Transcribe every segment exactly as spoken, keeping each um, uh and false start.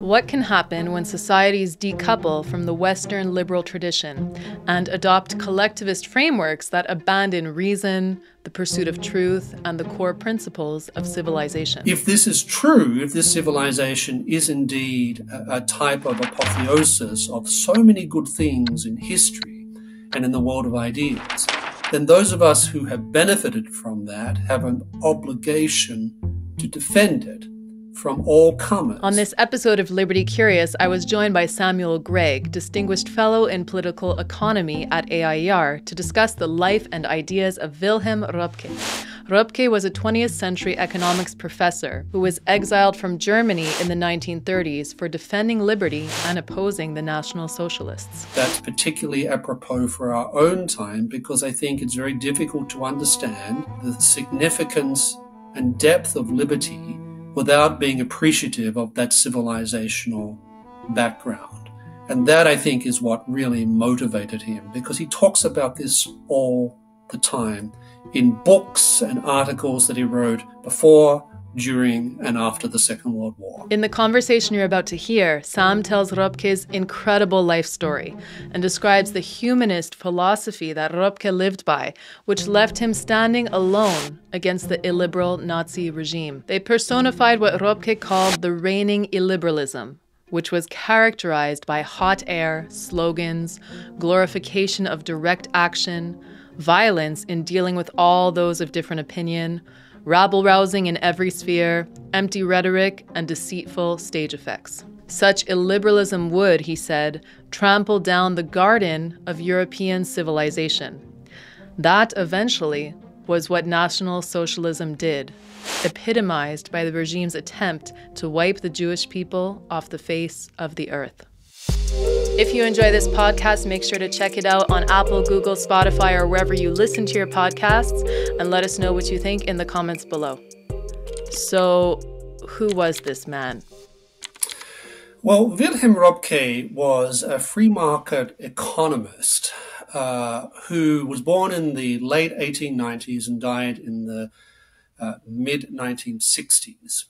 What can happen when societies decouple from the Western liberal tradition and adopt collectivist frameworks that abandon reason, the pursuit of truth, and the core principles of civilization? If this is true, if this civilization is indeed a, a type of apotheosis of so many good things in history and in the world of ideas, then those of us who have benefited from that have an obligation to defend it from all comers. On this episode of Liberty Curious, I was joined by Samuel Gregg, distinguished fellow in political economy at A I E R, to discuss the life and ideas of Wilhelm Röpke. Röpke was a twentieth century economics professor who was exiled from Germany in the nineteen thirties for defending liberty and opposing the National Socialists. That's particularly apropos for our own time, because I think it's very difficult to understand the significance and depth of liberty without being appreciative of that civilizational background. And that, I think, is what really motivated him, because he talks about this all the time in books and articles that he wrote before, during, and after the Second World War. In the conversation you're about to hear, Sam tells Röpke's incredible life story and describes the humanist philosophy that Röpke lived by, which left him standing alone against the illiberal Nazi regime. They personified what Röpke called the reigning illiberalism, which was characterized by hot air, slogans, glorification of direct action, violence in dealing with all those of different opinion, rabble-rousing in every sphere, empty rhetoric, and deceitful stage effects. Such illiberalism would, he said, trample down the garden of European civilization. That eventually was what National Socialism did, epitomized by the regime's attempt to wipe the Jewish people off the face of the earth. If you enjoy this podcast, make sure to check it out on Apple, Google, Spotify, or wherever you listen to your podcasts, and let us know what you think in the comments below. So, who was this man? Well, Wilhelm Röpke was a free market economist uh, who was born in the late eighteen nineties and died in the uh, mid nineteen sixties.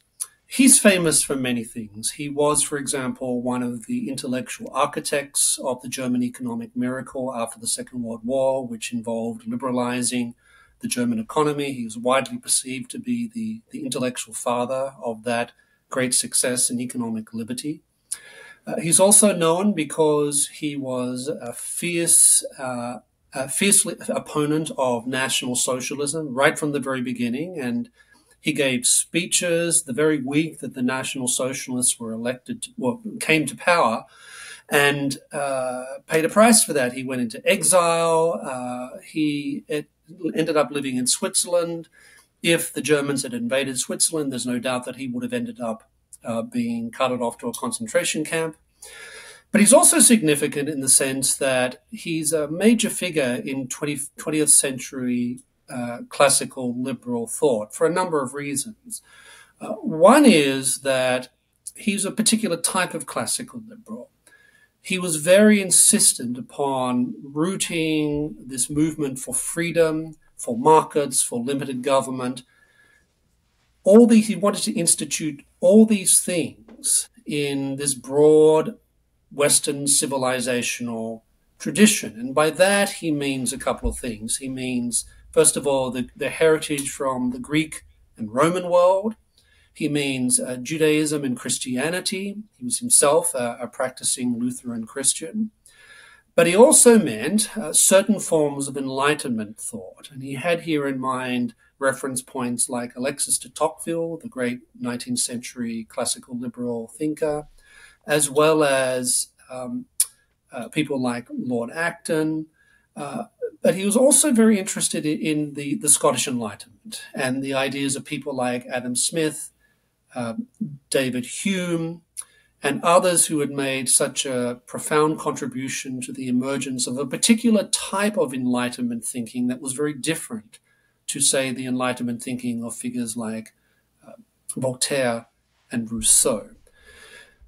He's famous for many things. He was, for example, one of the intellectual architects of the German economic miracle after the Second World War, which involved liberalizing the German economy. He was widely perceived to be the, the intellectual father of that great success in economic liberty. Uh, he's also known because he was a fierce, uh, a fierce opponent of National Socialism right from the very beginning, and he gave speeches the very week that the National Socialists were elected, to, well, came to power, and uh, paid a price for that. He went into exile. Uh, he it ended up living in Switzerland. If the Germans had invaded Switzerland, there's no doubt that he would have ended up uh, being carted off to a concentration camp. But he's also significant in the sense that he's a major figure in twentieth century Uh, classical liberal thought for a number of reasons. Uh, one is that he's a particular type of classical liberal. He was very insistent upon rooting this movement for freedom, for markets, for limited government. All these, he wanted to institute all these things in this broad Western civilizational tradition. And by that, he means a couple of things. He means, first of all, the, the heritage from the Greek and Roman world. He means uh, Judaism and Christianity. He was himself uh, a practicing Lutheran Christian. But he also meant uh, certain forms of Enlightenment thought. And he had here in mind reference points like Alexis de Tocqueville, the great nineteenth century classical liberal thinker, as well as um, uh, people like Lord Acton, uh, But he was also very interested in the, the Scottish Enlightenment and the ideas of people like Adam Smith, um, David Hume, and others who had made such a profound contribution to the emergence of a particular type of Enlightenment thinking that was very different to, say, the Enlightenment thinking of figures like uh, Voltaire and Rousseau.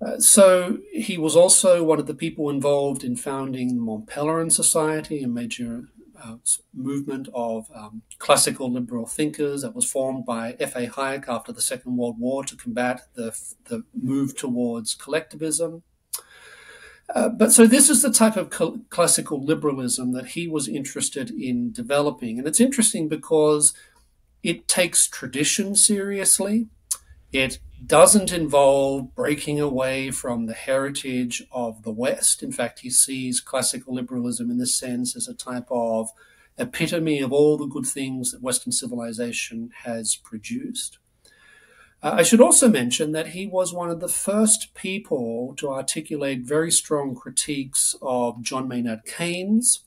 Uh, so he was also one of the people involved in founding the Mont Pelerin Society, a major uh, movement of um, classical liberal thinkers that was formed by F A Hayek after the Second World War to combat the, the move towards collectivism. Uh, but so this is the type of classical liberalism that he was interested in developing. And it's interesting because it takes tradition seriously. It doesn't involve breaking away from the heritage of the West. In fact, he sees classical liberalism in this sense as a type of epitome of all the good things that Western civilization has produced. Uh, I should also mention that he was one of the first people to articulate very strong critiques of John Maynard Keynes,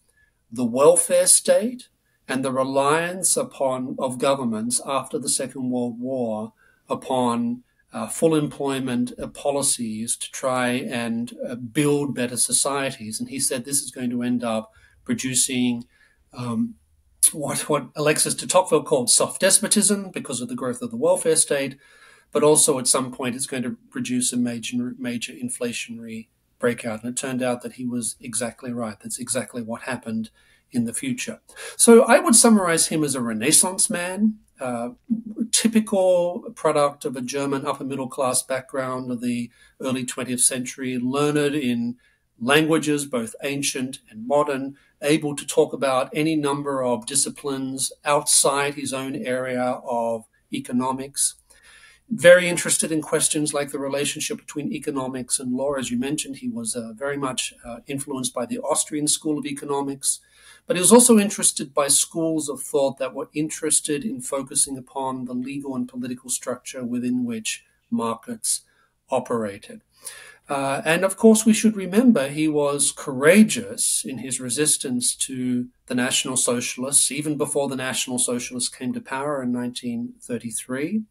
the welfare state, and the reliance upon of governments after the Second World War upon uh, full employment uh, policies to try and uh, build better societies. And he said this is going to end up producing um, what, what Alexis de Tocqueville called soft despotism because of the growth of the welfare state, but also at some point it's going to produce a major, major inflationary breakout. And it turned out that he was exactly right. That's exactly what happened in the future. So I would summarize him as a Renaissance man, uh, typical product of a German upper middle class background of the early twentieth century, learned in languages, both ancient and modern, able to talk about any number of disciplines outside his own area of economics. Very interested in questions like the relationship between economics and law. As you mentioned, he was uh, very much uh, influenced by the Austrian school of economics, but he was also interested by schools of thought that were interested in focusing upon the legal and political structure within which markets operated. Uh, and of course, we should remember he was courageous in his resistance to the National Socialists, even before the National Socialists came to power in nineteen thirty-three.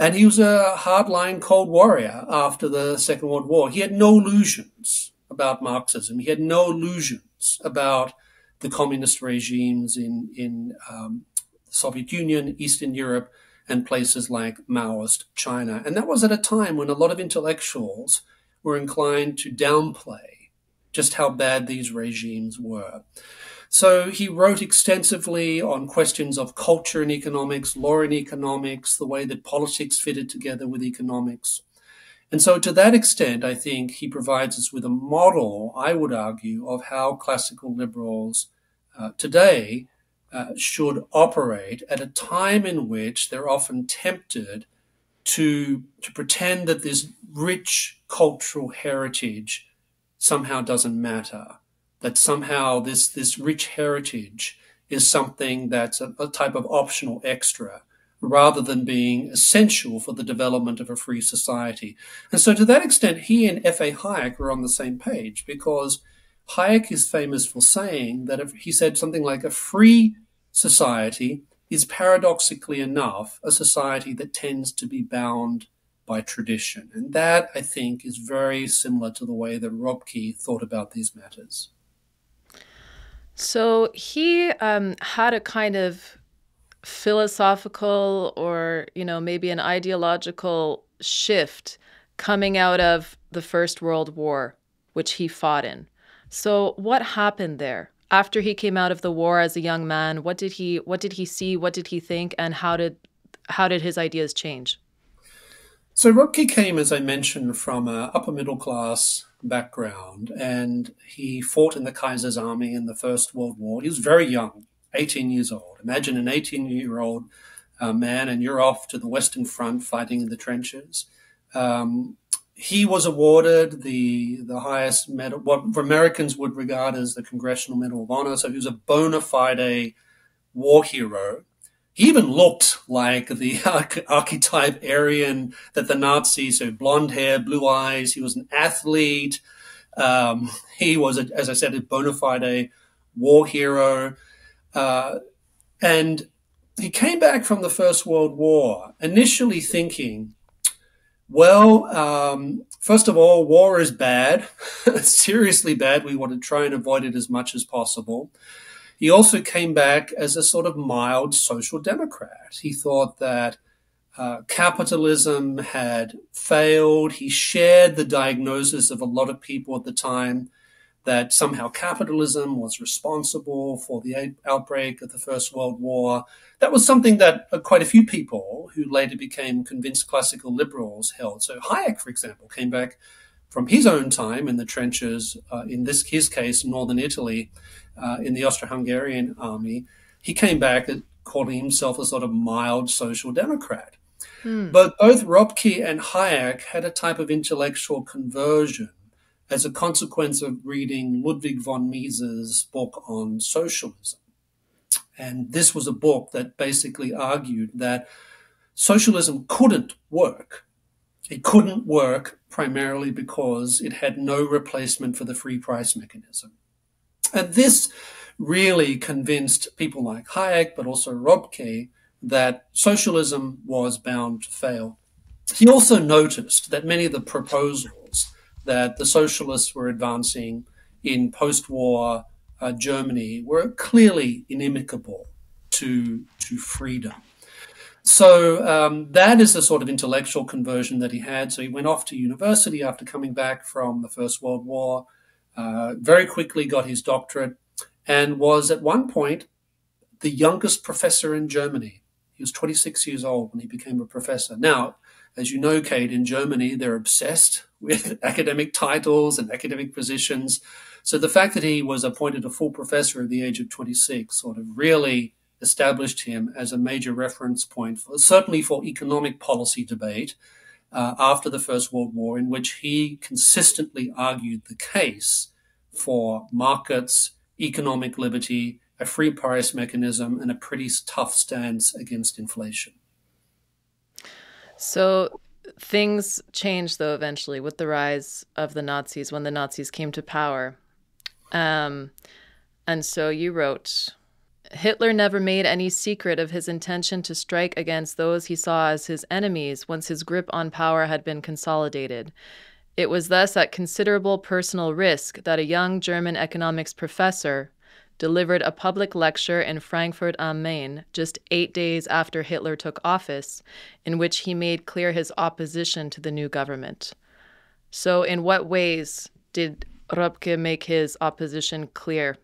And he was a hardline cold warrior after the Second World War. He had no illusions about Marxism. He had no illusions about the communist regimes in, in um, the Soviet Union, Eastern Europe, and places like Maoist China. And that was at a time when a lot of intellectuals were inclined to downplay just how bad these regimes were. So he wrote extensively on questions of culture and economics, law and economics, the way that politics fitted together with economics. And so to that extent, I think he provides us with a model, I would argue, of how classical liberals uh, today uh, should operate at a time in which they're often tempted to, to pretend that this rich cultural heritage somehow doesn't matter, that somehow this, this rich heritage is something that's a, a type of optional extra, rather than being essential for the development of a free society. And so to that extent, he and F A Hayek were on the same page, because Hayek is famous for saying that if he said something like a free society is paradoxically enough a society that tends to be bound by tradition. And that, I think, is very similar to the way that Röpke thought about these matters. So he um, had a kind of philosophical or, you know, maybe an ideological shift coming out of the First World War, which he fought in. So what happened there? After he came out of the war as a young man, what did he what did he see? What did he think? And how did how did his ideas change? So Röpke came, as I mentioned, from an upper middle class background, and he fought in the Kaiser's army in the First World War. He was very young. eighteen years old. Imagine an eighteen-year-old uh, man, and you're off to the Western Front fighting in the trenches. Um, he was awarded the the highest medal, what Americans would regard as the Congressional Medal of Honor. So he was a bona fide war hero. He even looked like the arch archetype Aryan that the Nazis, so blonde hair, blue eyes. He was an athlete. Um, he was, a, as I said, a bona fide war hero. Uh, and he came back from the First World War initially thinking, well, um, first of all, war is bad, seriously bad. We want to try and avoid it as much as possible. He also came back as a sort of mild social democrat. He thought that uh, capitalism had failed. He shared the diagnosis of a lot of people at the time that somehow capitalism was responsible for the outbreak of the First World War. That was something that quite a few people who later became convinced classical liberals held. So Hayek, for example, came back from his own time in the trenches, uh, in this his case, northern Italy, uh, in the Austro-Hungarian army. He came back calling himself a sort of mild social democrat. Mm. But both Röpke and Hayek had a type of intellectual conversion as a consequence of reading Ludwig von Mises' book on socialism. And this was a book that basically argued that socialism couldn't work. It couldn't work primarily because it had no replacement for the free price mechanism. And this really convinced people like Hayek, but also Röpke, that socialism was bound to fail. He also noticed that many of the proposals that the socialists were advancing in post-war uh, Germany were clearly inimicable to, to freedom. So um, that is the sort of intellectual conversion that he had. So he went off to university after coming back from the First World War, uh, very quickly got his doctorate, and was at one point the youngest professor in Germany. He was twenty-six years old when he became a professor. Now, as you know, Kate, in Germany, they're obsessed with academic titles and academic positions. So the fact that he was appointed a full professor at the age of twenty-six sort of really established him as a major reference point, for, certainly for economic policy debate uh, after the First World War, in which he consistently argued the case for markets, economic liberty, a free price mechanism, and a pretty tough stance against inflation. So things changed, though, eventually with the rise of the Nazis, when the Nazis came to power. Um, and so you wrote, Hitler never made any secret of his intention to strike against those he saw as his enemies once his grip on power had been consolidated. It was thus at considerable personal risk that a young German economics professor delivered a public lecture in Frankfurt am Main just eight days after Hitler took office, in which he made clear his opposition to the new government. So in what ways did Röpke make his opposition clear?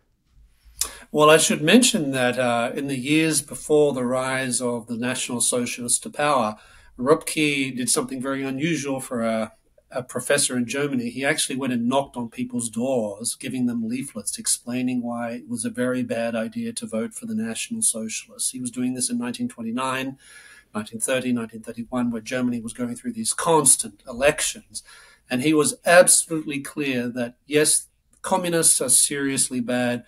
Well, I should mention that uh, in the years before the rise of the National Socialists to power, Röpke did something very unusual for a a professor in Germany. He actually went and knocked on people's doors, giving them leaflets explaining why it was a very bad idea to vote for the National Socialists. He was doing this in nineteen twenty-nine, nineteen thirty, nineteen thirty-one, where Germany was going through these constant elections. And he was absolutely clear that, yes, communists are seriously bad,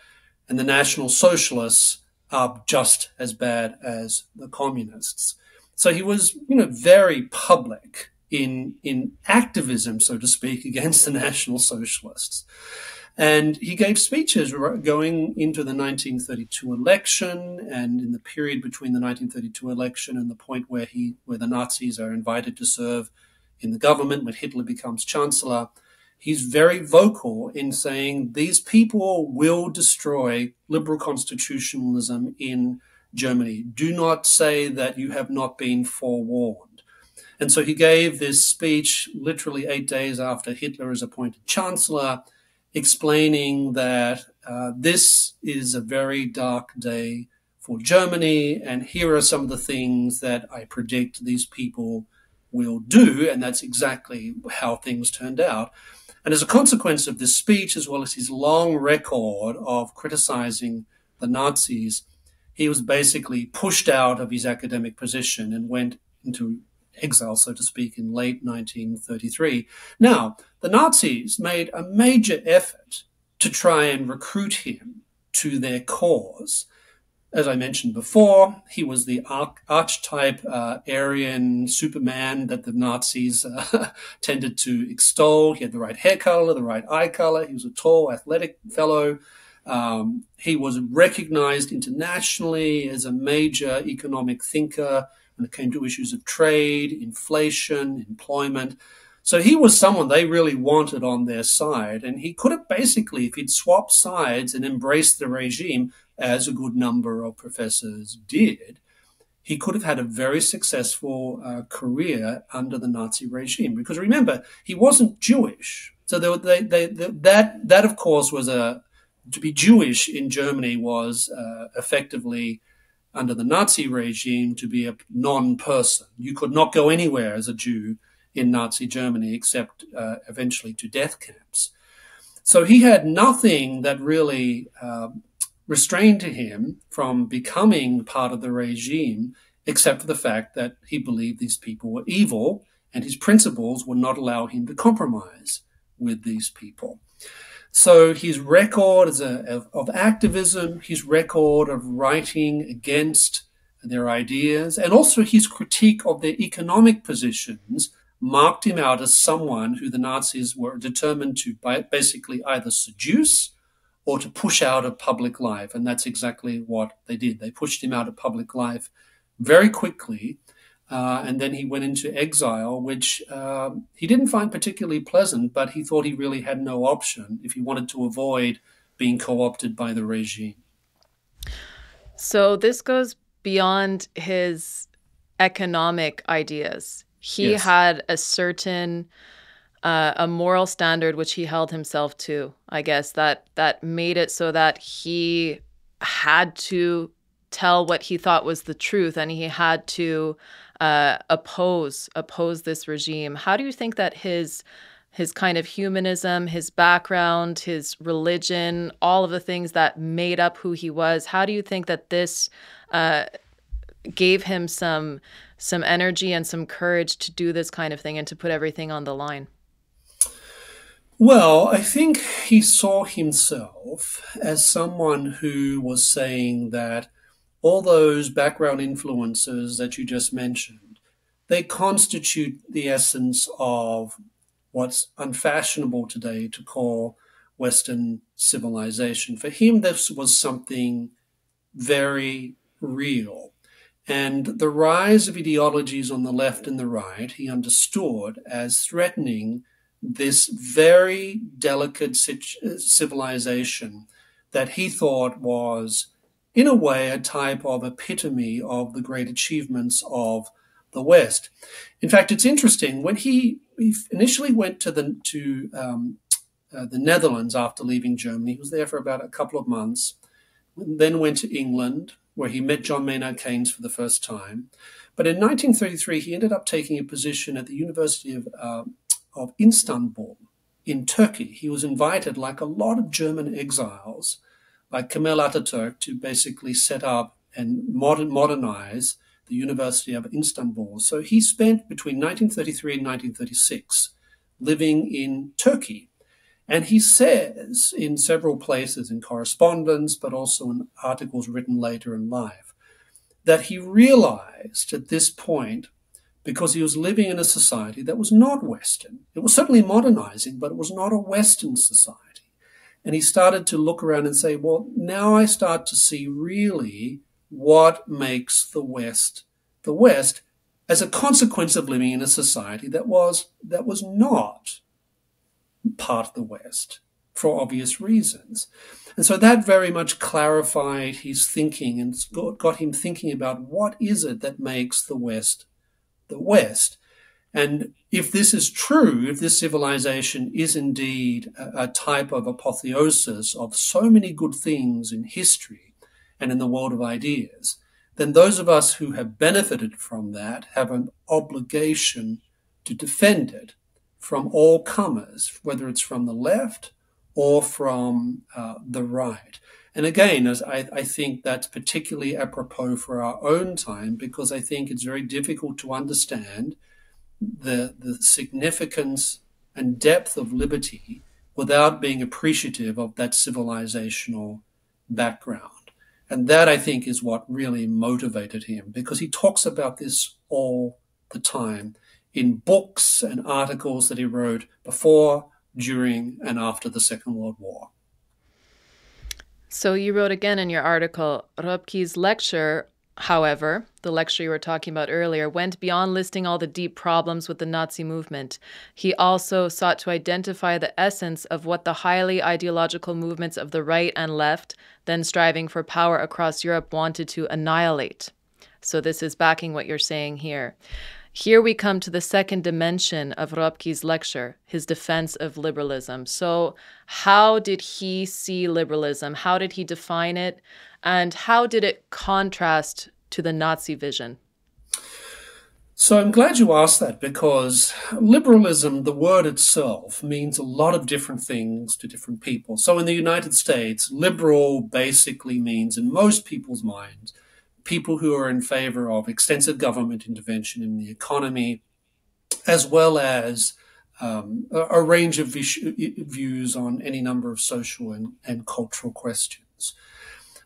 and the National Socialists are just as bad as the communists. So he was, you know, very public in in activism, so to speak, against the National Socialists. And he gave speeches going into the nineteen thirty-two election and in the period between the nineteen thirty-two election and the point where he where the Nazis are invited to serve in the government, when Hitler becomes chancellor. He's very vocal in saying these people will destroy liberal constitutionalism in Germany. Do not say that you have not been forewarned. And so he gave this speech literally eight days after Hitler is appointed chancellor, explaining that uh, this is a very dark day for Germany, and here are some of the things that I predict these people will do. And that's exactly how things turned out. And as a consequence of this speech, as well as his long record of criticizing the Nazis, he was basically pushed out of his academic position and went into exile, so to speak, in late nineteen thirty-three. Now, the Nazis made a major effort to try and recruit him to their cause. As I mentioned before, he was the arch archetype uh, Aryan Superman that the Nazis uh, tended to extol. He had the right hair color, the right eye color. He was a tall, athletic fellow. Um, he was recognized internationally as a major economic thinker when it came to issues of trade, inflation, employment. So he was someone they really wanted on their side. And he could have basically, if he'd swapped sides and embraced the regime, as a good number of professors did, he could have had a very successful uh, career under the Nazi regime. Because remember, he wasn't Jewish. So they, they, they, that, that, of course, was a, to be Jewish in Germany was uh, effectively, under the Nazi regime, to be a non-person. You could not go anywhere as a Jew in Nazi Germany except uh, eventually to death camps. So he had nothing that really uh, restrained him from becoming part of the regime, except for the fact that he believed these people were evil and his principles would not allow him to compromise with these people. So his record as a, of, of activism, his record of writing against their ideas, and also his critique of their economic positions marked him out as someone who the Nazis were determined to basically either seduce or to push out of public life. And that's exactly what they did. They pushed him out of public life very quickly. Uh, and then he went into exile, which uh, he didn't find particularly pleasant, but he thought he really had no option if he wanted to avoid being co-opted by the regime. So this goes beyond his economic ideas. He yes. had a certain, uh, a moral standard which he held himself to, I guess, that, that made it so that he had to tell what he thought was the truth, and he had to uh, oppose oppose this regime. How do you think that his his kind of humanism, his background, his religion, all of the things that made up who he was, how do you think that this uh, gave him some some energy and some courage to do this kind of thing and to put everything on the line? Well, I think he saw himself as someone who was saying that all those background influences that you just mentioned, they constitute the essence of what's unfashionable today to call Western civilization. For him, this was something very real. And the rise of ideologies on the left and the right, he understood as threatening this very delicate civilization that he thought was, in a way, a type of epitome of the great achievements of the West. In fact, it's interesting, when he, he initially went to the, to, um, uh, the Netherlands after leaving Germany, he was there for about a couple of months, then went to England, where he met John Maynard Keynes for the first time. But in nineteen thirty-three, he ended up taking a position at the University of, uh, of Istanbul in Turkey. He was invited, like a lot of German exiles, by Kemal Ataturk to basically set up and modern, modernize the University of Istanbul. So he spent between nineteen thirty-three and nineteen thirty-six living in Turkey. And he says in several places, in correspondence, but also in articles written later in life, that he realized at this point, because he was living in a society that was not Western, it was certainly modernizing, but it was not a Western society. And he started to look around and say, well, now I start to see really what makes the West the West as a consequence of living in a society that was, that was not part of the West for obvious reasons. And so that very much clarified his thinking and got him thinking about what is it that makes the West the West. And if this is true, if this civilization is indeed a, a type of apotheosis of so many good things in history and in the world of ideas, then those of us who have benefited from that have an obligation to defend it from all comers, whether it's from the left or from uh, the right. And again, as I, I think that's particularly apropos for our own time, because I think it's very difficult to understand The, the significance and depth of liberty without being appreciative of that civilizational background. And that, I think, is what really motivated him, because he talks about this all the time in books and articles that he wrote before, during, and after the Second World War. So you wrote again in your article, Röpke's lecture, however, the lecture you were talking about earlier, went beyond listing all the deep problems with the Nazi movement. He also sought to identify the essence of what the highly ideological movements of the right and left, then striving for power across Europe, wanted to annihilate. So this is backing what you're saying here. Here we come to the second dimension of Röpke's lecture, his defense of liberalism. So how did he see liberalism? How did he define it? And how did it contrast to the Nazi vision? So I'm glad you asked that, because liberalism, the word itself, means a lot of different things to different people. So in the United States, liberal basically means, in most people's minds, people who are in favor of extensive government intervention in the economy, as well as um, a, a range of views on any number of social and, and cultural questions.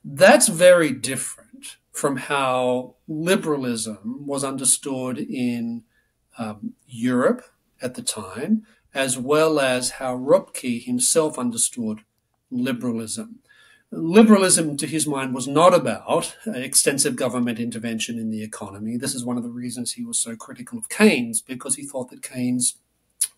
That's very different from how liberalism was understood in um, Europe at the time, as well as how Röpke himself understood liberalism. Liberalism, to his mind, was not about extensive government intervention in the economy. This is one of the reasons he was so critical of Keynes, because he thought that Keynes,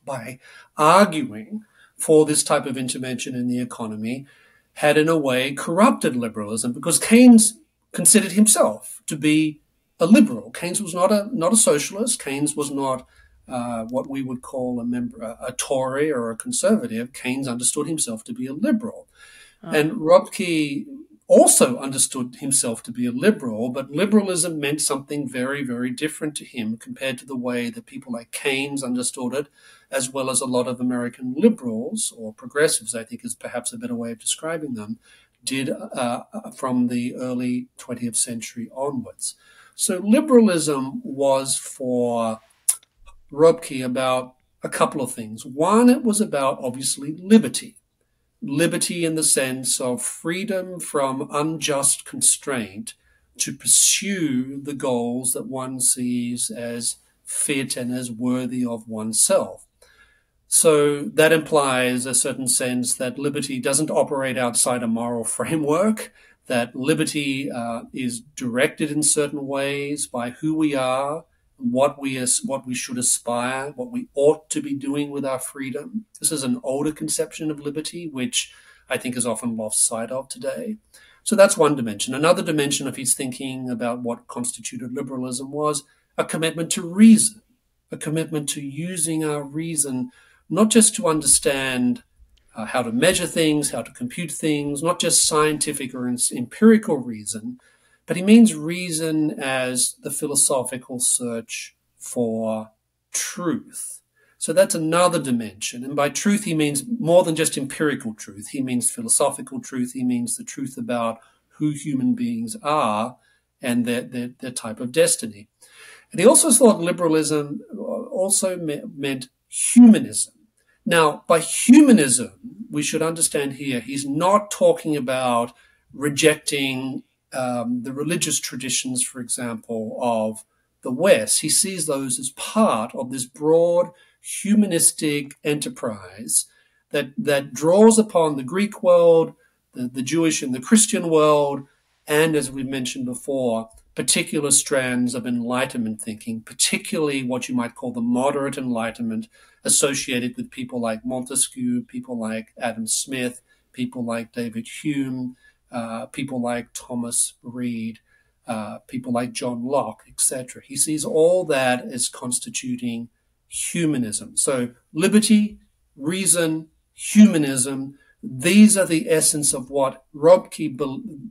by arguing for this type of intervention in the economy, had in a way corrupted liberalism, because Keynes considered himself to be a liberal. Keynes was not a not a socialist. Keynes was not uh, what we would call a member, a Tory or a conservative. Keynes understood himself to be a liberal. Oh. And Röpke also understood himself to be a liberal, but liberalism meant something very, very different to him compared to the way that people like Keynes understood it, as well as a lot of American liberals or progressives, I think is perhaps a better way of describing them, did uh, from the early twentieth century onwards. So liberalism was for Röpke about a couple of things. One, it was about, obviously, liberty. Liberty in the sense of freedom from unjust constraint to pursue the goals that one sees as fit and as worthy of oneself. So that implies a certain sense that liberty doesn't operate outside a moral framework, that liberty uh, is directed in certain ways by who we are, what we, what we should aspire, what we ought to be doing with our freedom. This is an older conception of liberty, which I think is often lost sight of today. So that's one dimension. Another dimension of his thinking about what constituted liberalism was a commitment to reason, a commitment to using our reason, not just to understand uh, how to measure things, how to compute things, not just scientific or empirical reason, but he means reason as the philosophical search for truth. So that's another dimension. And by truth, he means more than just empirical truth. He means philosophical truth. He means the truth about who human beings are and their, their, their type of destiny. And he also thought liberalism also me meant humanism. Now, by humanism, we should understand here, he's not talking about rejecting Um, the religious traditions, for example, of the West. He sees those as part of this broad humanistic enterprise that, that draws upon the Greek world, the, the Jewish and the Christian world, and, as we've mentioned before, particular strands of Enlightenment thinking, particularly what you might call the moderate Enlightenment associated with people like Montesquieu, people like Adam Smith, people like David Hume, Uh, people like Thomas Reed, uh, people like John Locke, et cetera. He sees all that as constituting humanism. So liberty, reason, humanism, these are the essence of what Röpke be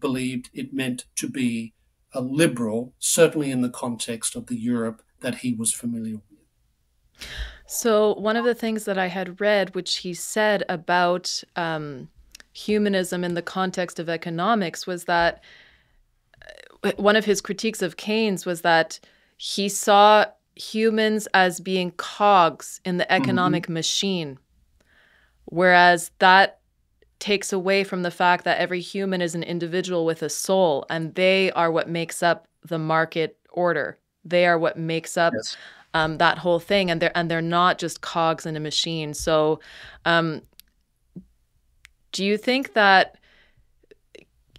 believed it meant to be a liberal, certainly in the context of the Europe that he was familiar with. So one of the things that I had read, which he said about um humanism in the context of economics, was that one of his critiques of Keynes was that he saw humans as being cogs in the economic mm-hmm. machine, whereas that takes away from the fact that every human is an individual with a soul, and they are what makes up the market order. They are what makes up yes. um, that whole thing, and they're, and they're not just cogs in a machine. So um, do you think that,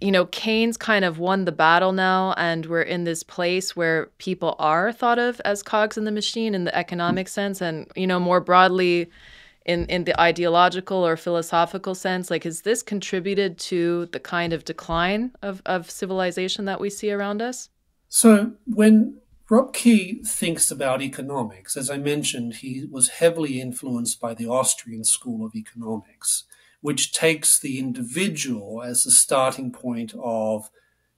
you know, Keynes kind of won the battle now, and we're in this place where people are thought of as cogs in the machine in the economic sense, and, you know, more broadly in, in the ideological or philosophical sense? Like, has this contributed to the kind of decline of, of civilization that we see around us? So when Röpke thinks about economics. As I mentioned, he was heavily influenced by the Austrian school of economics, which takes the individual as the starting point of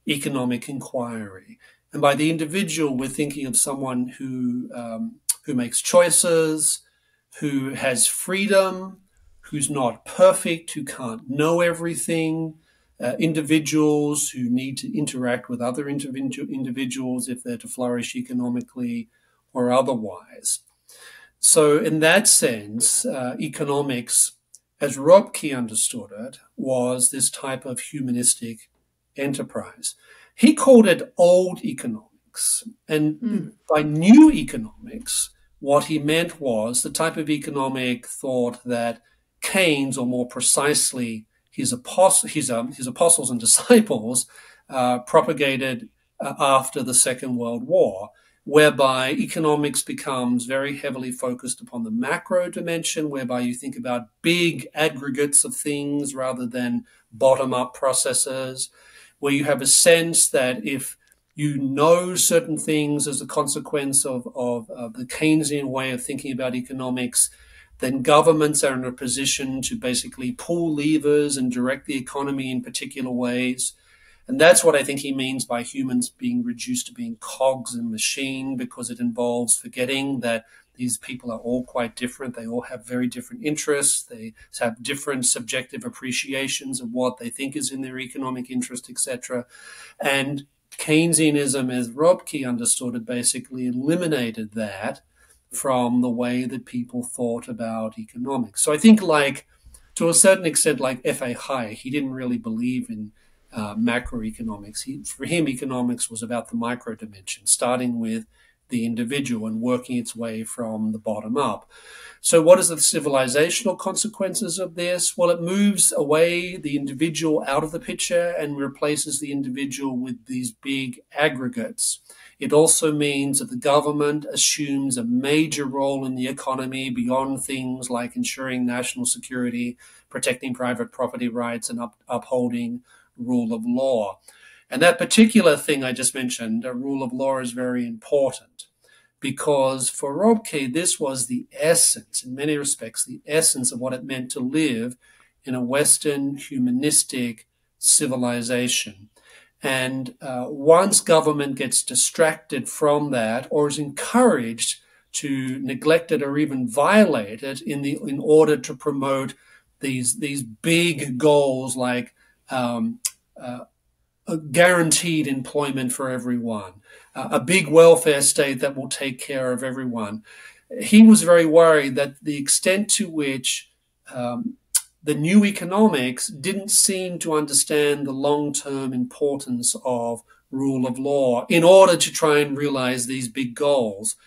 economic inquiry. And by the individual, we're thinking of someone who, um, who makes choices, who has freedom, who's not perfect, who can't know everything, uh, individuals who need to interact with other individu- individuals if they're to flourish economically or otherwise. So in that sense, uh, economics, as Röpke understood it, was this type of humanistic enterprise. He called it old economics. And mm. by new economics, what he meant was the type of economic thought that Keynes, or more precisely his, apost his, um, his apostles and disciples, uh, propagated uh, after the Second World War, whereby economics becomes very heavily focused upon the macro dimension, whereby you think about big aggregates of things rather than bottom-up processes, where you have a sense that if you know certain things as a consequence of, of, of the Keynesian way of thinking about economics, then governments are in a position to basically pull levers and direct the economy in particular ways. And that's what I think he means by humans being reduced to being cogs in machine, because it involves forgetting that these people are all quite different. They all have very different interests. They have different subjective appreciations of what they think is in their economic interest, et cetera. And Keynesianism, as Röpke understood it, basically eliminated that from the way that people thought about economics. So I think, like, to a certain extent, like F A Hayek, he didn't really believe in uh, macroeconomics. He, for him, economics was about the micro dimension, starting with the individual and working its way from the bottom up. So what is the civilizational consequences of this? Well, it moves away the individual out of the picture and replaces the individual with these big aggregates. It also means that the government assumes a major role in the economy beyond things like ensuring national security, protecting private property rights, and up upholding rule of law. And that particular thing I just mentioned, a rule of law, is very important, because for Röpke, this was the essence, in many respects, the essence of what it meant to live in a Western humanistic civilization. And uh, once government gets distracted from that, or is encouraged to neglect it or even violate it in, the, in order to promote these, these big goals like um, uh, guaranteed employment for everyone, uh, a big welfare state that will take care of everyone. He was very worried that the extent to which um, the new economics didn't seem to understand the long-term importance of rule of law in order to try and realize these big goals.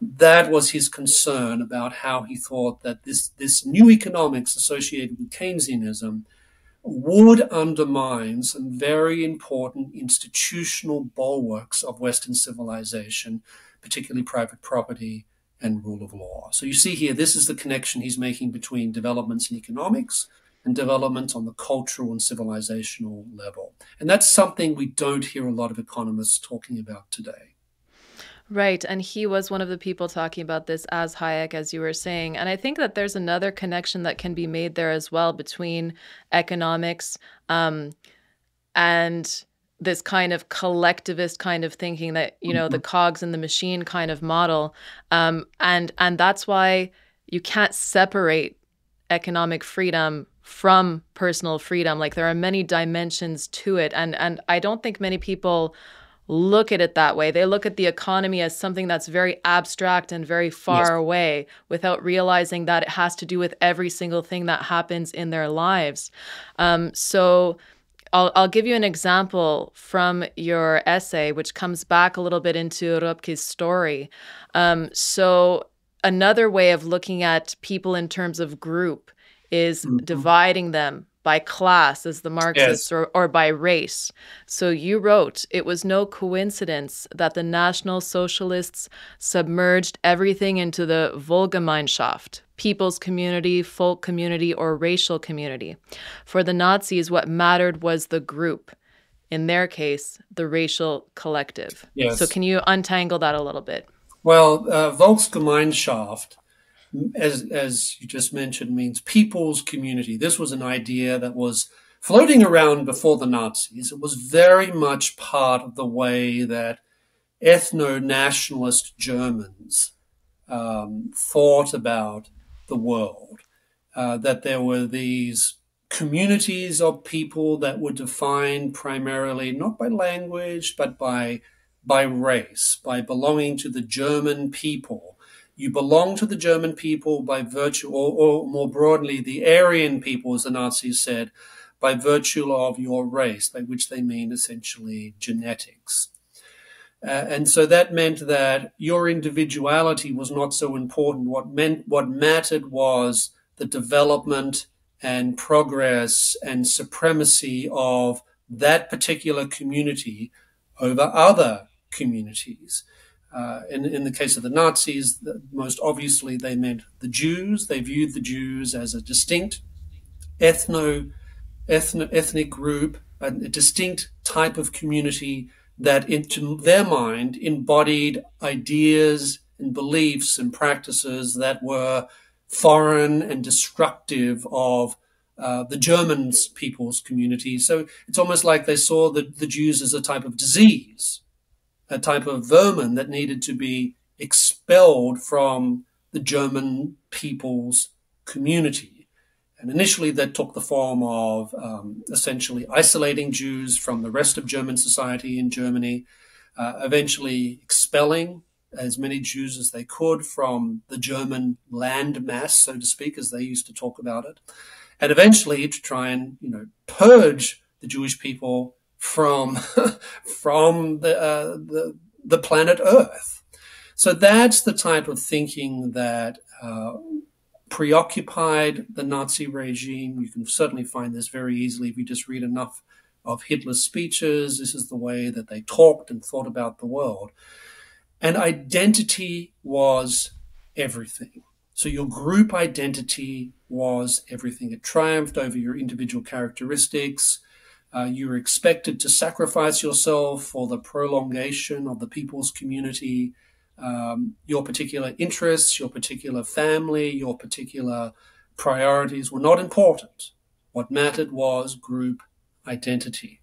That was his concern about how he thought that this, this new economics associated with Keynesianism would undermine some very important institutional bulwarks of Western civilization, particularly private property and rule of law. So you see here, this is the connection he's making between developments in economics and developments on the cultural and civilizational level. And that's something we don't hear a lot of economists talking about today. Right. And he was one of the people talking about this as Hayek, as you were saying. And I think that there's another connection that can be made there as well between economics um, and this kind of collectivist kind of thinking that, you know, mm-hmm. the cogs in the machine kind of model. Um, and, and that's why you can't separate economic freedom from personal freedom. Like, there are many dimensions to it. And, and I don't think many people look at it that way. They look at the economy as something that's very abstract and very far yes. away, without realizing that it has to do with every single thing that happens in their lives. Um, so I'll, I'll give you an example from your essay, which comes back a little bit into Röpke's story. Um, so another way of looking at people in terms of group is mm-hmm. dividing them by class, as the Marxists, yes. or, or by race. So you wrote, "It was no coincidence that the National Socialists submerged everything into the Volksgemeinschaft, people's community, folk community, or racial community. For the Nazis, what mattered was the group. in their case, the racial collective. Yes. So can you untangle that a little bit? Well, uh, Volksgemeinschaft, as, as you just mentioned, means people's community. This was an idea that was floating around before the Nazis. It was very much part of the way that ethno-nationalist Germans um, thought about the world, uh, that there were these communities of people that were defined primarily not by language, but by, by race, by belonging to the German people. You belong to the German people by virtue, or, or more broadly, the Aryan people, as the Nazis said, by virtue of your race, by which they mean essentially genetics. Uh, and so that meant that your individuality was not so important. What meant, what mattered was the development and progress and supremacy of that particular community over other communities. Uh, in, in the case of the Nazis, the, most obviously they meant the Jews. They viewed the Jews as a distinct ethno, ethno, ethnic group, a distinct type of community that into their mind embodied ideas and beliefs and practices that were foreign and destructive of uh, the German people's community. So it's almost like they saw the, the Jews as a type of disease, a type of vermin that needed to be expelled from the German people's community. And initially that took the form of um, essentially isolating Jews from the rest of German society in Germany, uh, eventually expelling as many Jews as they could from the German land mass, so to speak, as they used to talk about it, and eventually to try and, you know, purge the Jewish people from from the, uh, the the planet Earth. So that's the type of thinking that uh, preoccupied the Nazi regime. You can certainly find this very easily if you just read enough of Hitler's speeches. This is the way that they talked and thought about the world. And identity was everything. So your group identity was everything. It triumphed over your individual characteristics. Uh, you were expected to sacrifice yourself for the prolongation of the people's community, um, your particular interests, your particular family, your particular priorities were not important. What mattered was group identity.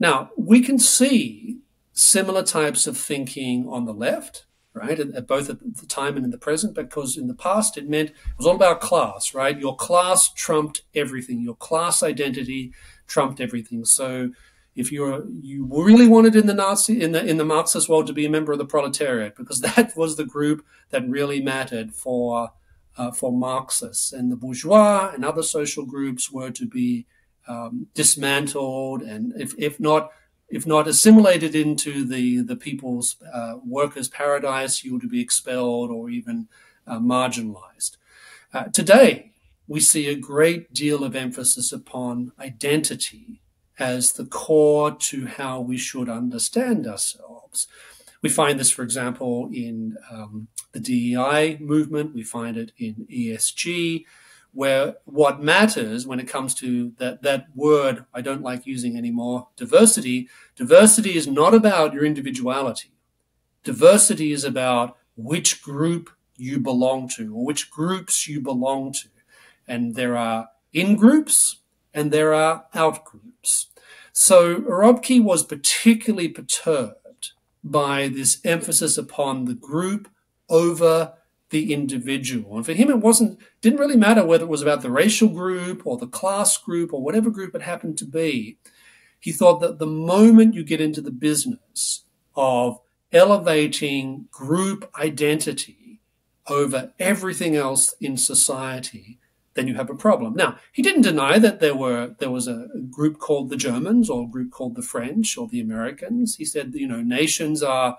Now, we can see similar types of thinking on the left, right, at, at both at the time and in the present, because in the past it meant it was all about class, right? Your class trumped everything. Your class identity trumped everything. So if you're, you really wanted in the Nazi, in the, in the Marxist world to be a member of the proletariat, because that was the group that really mattered for, uh, for Marxists. And the bourgeois and other social groups were to be um, dismantled and if, if not, if not assimilated into the, the people's uh, workers' paradise, you would be expelled or even uh, marginalized. Uh, today, we see a great deal of emphasis upon identity as the core to how we should understand ourselves. We find this, for example, in um, the D E I movement. We find it in E S G. Where what matters when it comes to that, that word I don't like using anymore, diversity, diversity is not about your individuality. Diversity is about which group you belong to or which groups you belong to. And there are in-groups and there are out-groups. So Röpke was particularly perturbed by this emphasis upon the group over the individual. And for him, it wasn't, didn't really matter whether it was about the racial group or the class group or whatever group it happened to be. He thought that the moment you get into the business of elevating group identity over everything else in society, then you have a problem. Now, he didn't deny that there were, there was a group called the Germans or a group called the French or the Americans. He said, you know, nations are,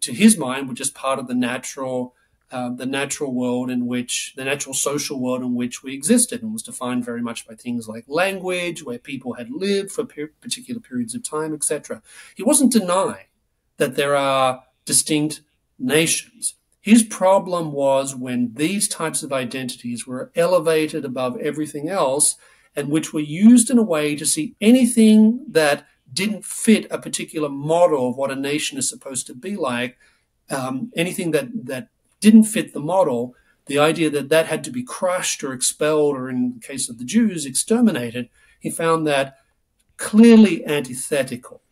to his mind, were just part of the natural Uh, the natural world in which, the natural social world in which we existed, and was defined very much by things like language, where people had lived for per particular periods of time, et cetera. He wasn't denying that there are distinct nations. His problem was when these types of identities were elevated above everything else and which were used in a way to see anything that didn't fit a particular model of what a nation is supposed to be like. Um, anything that, that didn't fit the model, the idea that that had to be crushed or expelled, or in the case of the Jews, exterminated, he found that clearly antithetical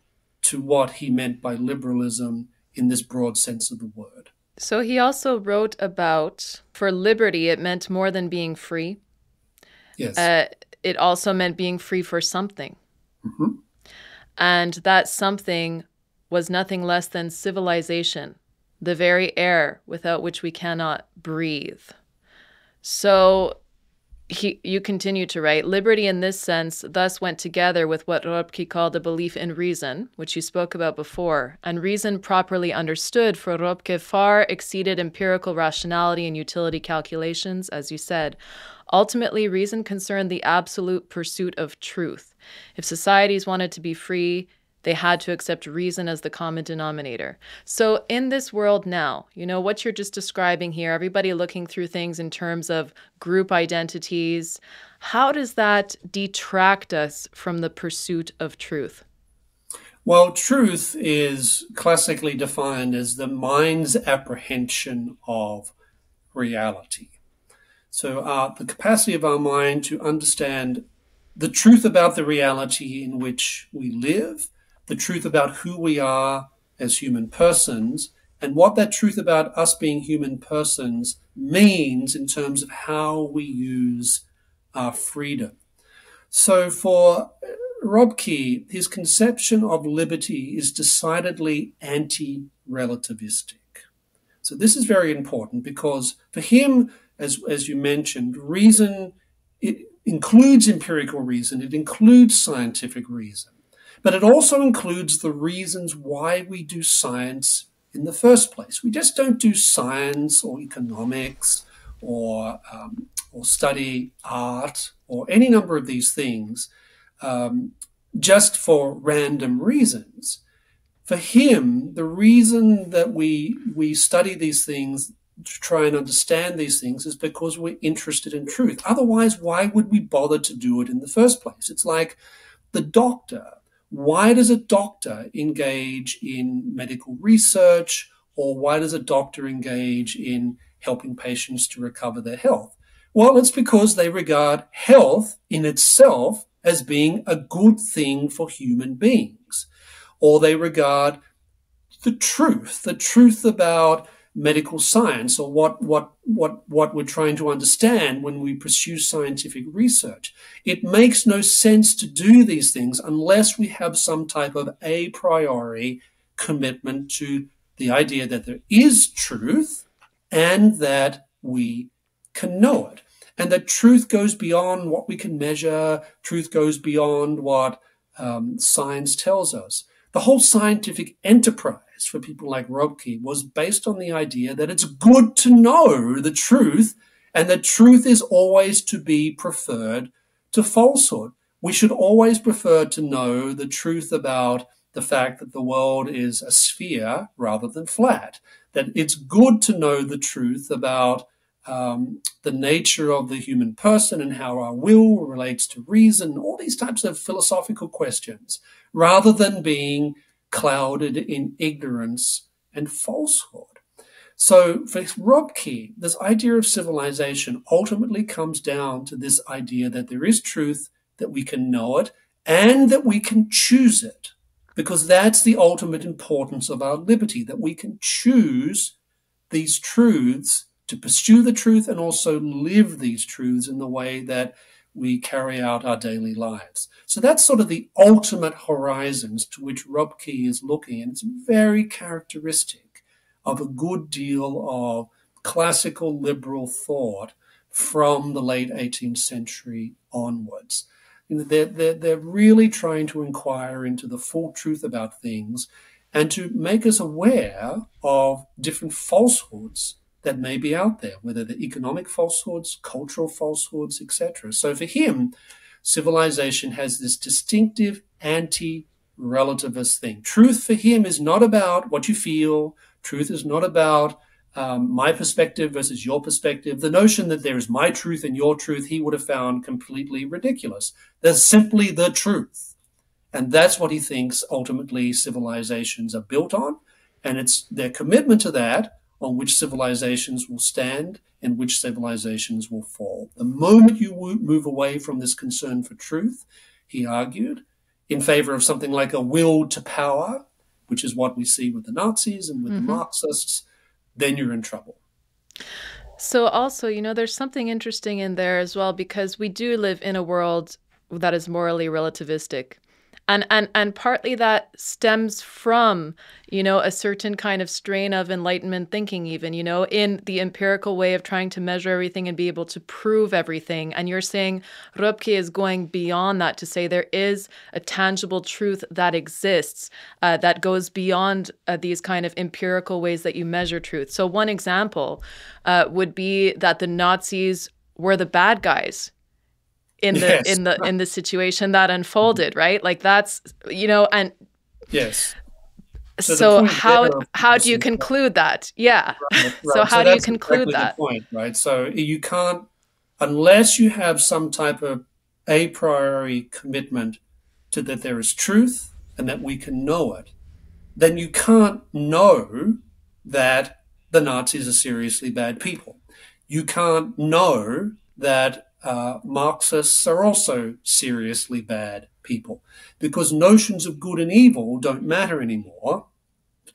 to what he meant by liberalism in this broad sense of the word. So he also wrote about, for liberty, it meant more than being free. Yes. Uh, it also meant being free for something. Mm-hmm. And that something was nothing less than civilization, the very air without which we cannot breathe. So he, you continue to write, liberty in this sense thus went together with what Röpke called a belief in reason, which you spoke about before, and reason properly understood for Röpke far exceeded empirical rationality and utility calculations, as you said. Ultimately, reason concerned the absolute pursuit of truth. If societies wanted to be free, they had to accept reason as the common denominator. So in this world now, you know, what you're just describing here, everybody looking through things in terms of group identities, how does that detract us from the pursuit of truth? Well, truth is classically defined as the mind's apprehension of reality. So uh, the capacity of our mind to understand the truth about the reality in which we live, the truth about who we are as human persons, and what that truth about us being human persons means in terms of how we use our freedom. So for Röpke, his conception of liberty is decidedly anti-relativistic. So this is very important because for him, as, as you mentioned, reason, it includes empirical reason, it includes scientific reason. But it also includes the reasons why we do science in the first place. We just don't do science or economics or, um, or study art or any number of these things um, just for random reasons. For him, the reason that we, we study these things to try and understand these things is because we're interested in truth. Otherwise, why would we bother to do it in the first place? It's like the doctor. Why does a doctor engage in medical research, or why does a doctor engage in helping patients to recover their health? Well, it's because they regard health in itself as being a good thing for human beings, or they regard the truth, the truth about medical science, or what, what, what, what we're trying to understand when we pursue scientific research. It makes no sense to do these things unless we have some type of a priori commitment to the idea that there is truth and that we can know it, and that truth goes beyond what we can measure, truth goes beyond what um, science tells us. The whole scientific enterprise for people like Röpke was based on the idea that it's good to know the truth, and that truth is always to be preferred to falsehood. We should always prefer to know the truth about the fact that the world is a sphere rather than flat, that it's good to know the truth about um, the nature of the human person and how our will relates to reason, all these types of philosophical questions, rather than being clouded in ignorance and falsehood. So for Röpke, this idea of civilization ultimately comes down to this idea that there is truth, that we can know it, and that we can choose it, because that's the ultimate importance of our liberty, that we can choose these truths, to pursue the truth and also live these truths in the way that we carry out our daily lives. So that's sort of the ultimate horizons to which Röpke is looking, and it's very characteristic of a good deal of classical liberal thought from the late eighteenth century onwards. You know, they're, they're, they're really trying to inquire into the full truth about things and to make us aware of different falsehoods that may be out there, whether they're economic falsehoods, cultural falsehoods, et cetera. So for him, civilization has this distinctive anti-relativist thing. Truth for him is not about what you feel. Truth is not about um, my perspective versus your perspective. The notion that there is my truth and your truth, he would have found completely ridiculous. There's simply the truth. And that's what he thinks ultimately civilizations are built on. And it's their commitment to that on which civilizations will stand and which civilizations will fall. The moment you move away from this concern for truth, he argued, in favor of something like a will to power, which is what we see with the Nazis and with mm-hmm. the Marxists, then you're in trouble. So also, you know, there's something interesting in there as well, because we do live in a world that is morally relativistic. And, and, and partly that stems from, you know, a certain kind of strain of Enlightenment thinking even, you know, in the empirical way of trying to measure everything and be able to prove everything. And you're saying Röpke is going beyond that to say there is a tangible truth that exists uh, that goes beyond uh, these kind of empirical ways that you measure truth. So one example uh, would be that the Nazis were the bad guys in the yes. in the in the situation that unfolded, right? Like that's, you know, and yes. So, so how there, how do you conclude that? Yeah. Right, right. So how so do you conclude exactly that? The point, right. So you can't, unless you have some type of a priori commitment to that there is truth and that we can know it, then you can't know that the Nazis are seriously bad people. You can't know that Uh, Marxists are also seriously bad people, because notions of good and evil don't matter anymore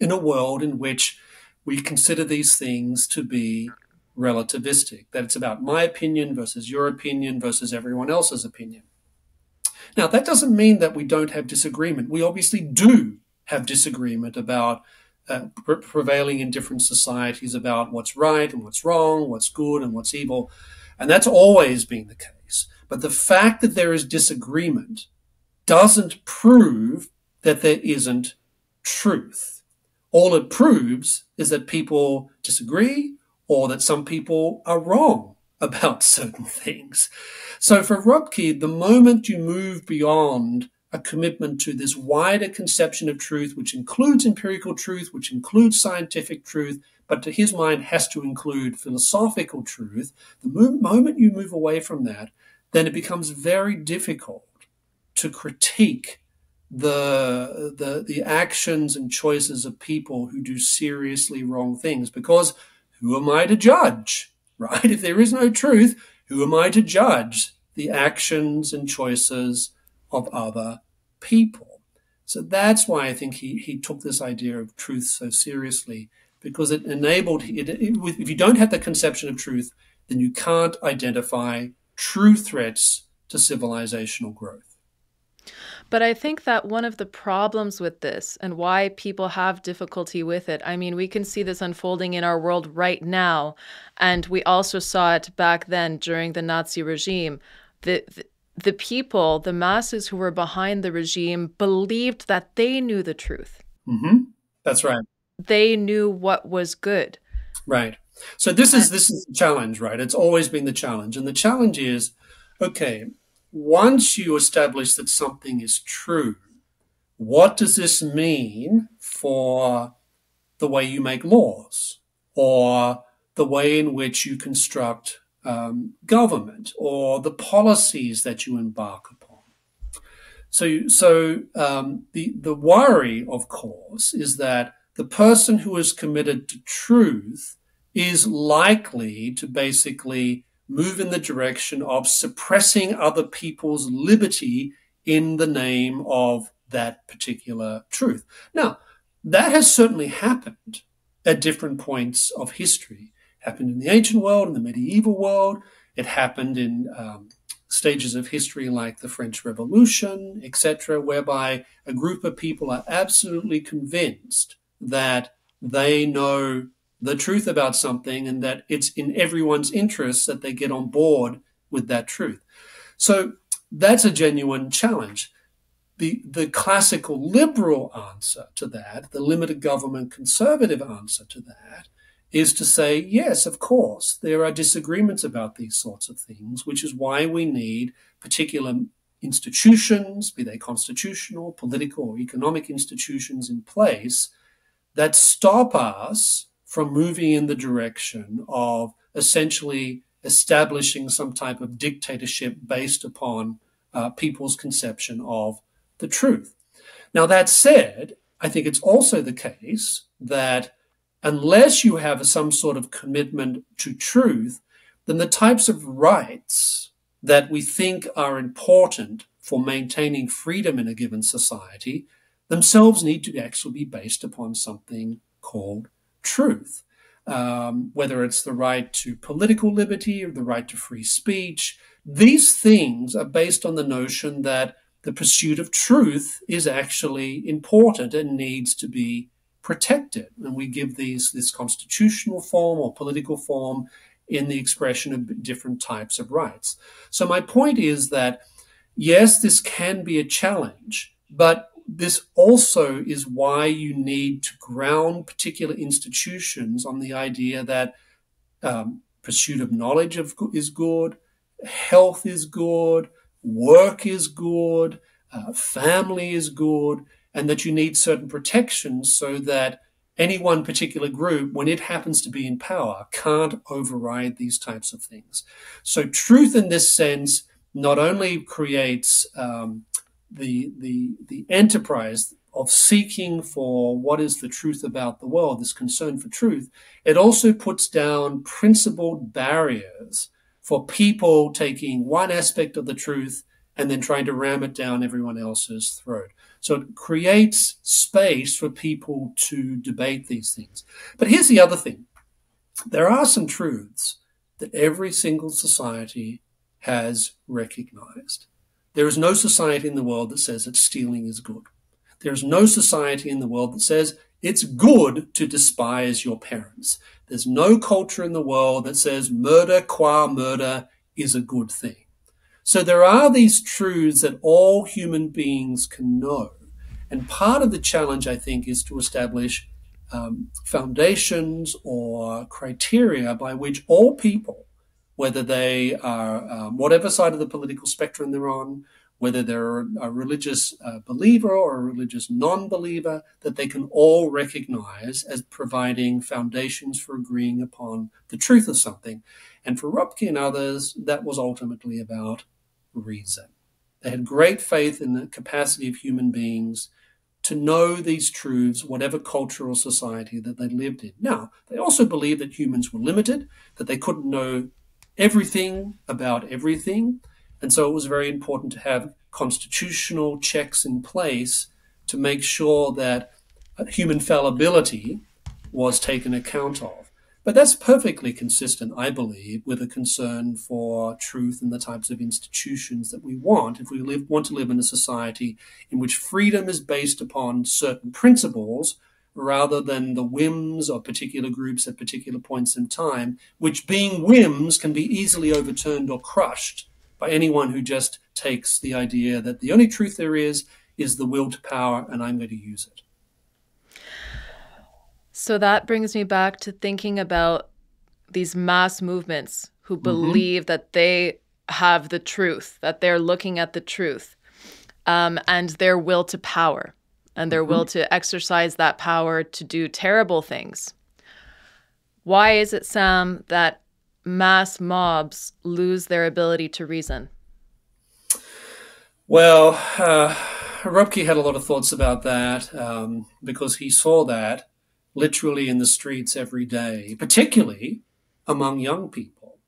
in a world in which we consider these things to be relativistic, that it's about my opinion versus your opinion versus everyone else's opinion. Now, that doesn't mean that we don't have disagreement. We obviously do have disagreement about uh, pre prevailing in different societies about what's right and what's wrong, what's good and what's evil. And that's always been the case. But the fact that there is disagreement doesn't prove that there isn't truth. All it proves is that people disagree or that some people are wrong about certain things. So for Röpke, the moment you move beyond a commitment to this wider conception of truth, which includes empirical truth, which includes scientific truth, but to his mind has to include philosophical truth, the moment you move away from that, then it becomes very difficult to critique the, the, the actions and choices of people who do seriously wrong things, because who am I to judge, right? If there is no truth, who am I to judge the actions and choices of other people? So that's why I think he, he took this idea of truth so seriously, because it enabled, it, it, if you don't have the conception of truth, then you can't identify true threats to civilizational growth. But I think that one of the problems with this and why people have difficulty with it, I mean, we can see this unfolding in our world right now. And we also saw it back then during the Nazi regime. The, the, the people, the masses who were behind the regime believed that they knew the truth. Mm-hmm. That's right. They knew what was good. Right. So this is this is the challenge, right? It's always been the challenge. And the challenge is, okay, once you establish that something is true, what does this mean for the way you make laws or the way in which you construct um, government or the policies that you embark upon? So, so um, the, the worry, of course, is that the person who is committed to truth is likely to basically move in the direction of suppressing other people's liberty in the name of that particular truth. Now, that has certainly happened at different points of history. It happened in the ancient world, in the medieval world. It happened in um, stages of history like the French Revolution, et cetera, whereby a group of people are absolutely convinced that they know the truth about something and that it's in everyone's interest that they get on board with that truth. So that's a genuine challenge. The, the classical liberal answer to that, the limited government conservative answer to that, is to say, yes, of course, there are disagreements about these sorts of things, which is why we need particular institutions, be they constitutional, political, or economic institutions in place that stop us from moving in the direction of essentially establishing some type of dictatorship based upon uh, people's conception of the truth. Now, that said, I think it's also the case that unless you have some sort of commitment to truth, then the types of rights that we think are important for maintaining freedom in a given society themselves need to actually be based upon something called truth. Um, whether it's the right to political liberty or the right to free speech, these things are based on the notion that the pursuit of truth is actually important and needs to be protected. And we give these this constitutional form or political form in the expression of different types of rights. So my point is that, yes, this can be a challenge, but this also is why you need to ground particular institutions on the idea that um, pursuit of knowledge of, is good, health is good, work is good, uh, family is good, and that you need certain protections so that any one particular group, when it happens to be in power, can't override these types of things. So truth in this sense not only creates um, The, the, the enterprise of seeking for what is the truth about the world, this concern for truth, it also puts down principled barriers for people taking one aspect of the truth and then trying to ram it down everyone else's throat. So it creates space for people to debate these things. But here's the other thing. There are some truths that every single society has recognized. There is no society in the world that says that stealing is good. There is no society in the world that says it's good to despise your parents. There's no culture in the world that says murder qua murder is a good thing. So there are these truths that all human beings can know. And part of the challenge, I think, is to establish um, foundations or criteria by which all people, whether they are um, whatever side of the political spectrum they're on, whether they're a religious uh, believer or a religious non-believer, that they can all recognize as providing foundations for agreeing upon the truth of something. And for Röpke and others, that was ultimately about reason. They had great faith in the capacity of human beings to know these truths, whatever culture or society that they lived in. Now, they also believed that humans were limited, that they couldn't know everything about everything. And so it was very important to have constitutional checks in place to make sure that human fallibility was taken account of. But that's perfectly consistent, I believe, with a concern for truth and the types of institutions that we want if we live, want to live in a society in which freedom is based upon certain principles rather than the whims of particular groups at particular points in time, which being whims can be easily overturned or crushed by anyone who just takes the idea that the only truth there is is the will to power and I'm going to use it. So that brings me back to thinking about these mass movements who believe mm-hmm. that they have the truth, that they're looking at the truth um, and their will to power. And their will to exercise that power to do terrible things. Why is it, Sam, that mass mobs lose their ability to reason? Well, uh, Röpke had a lot of thoughts about that um, because he saw that literally in the streets every day, particularly among young people.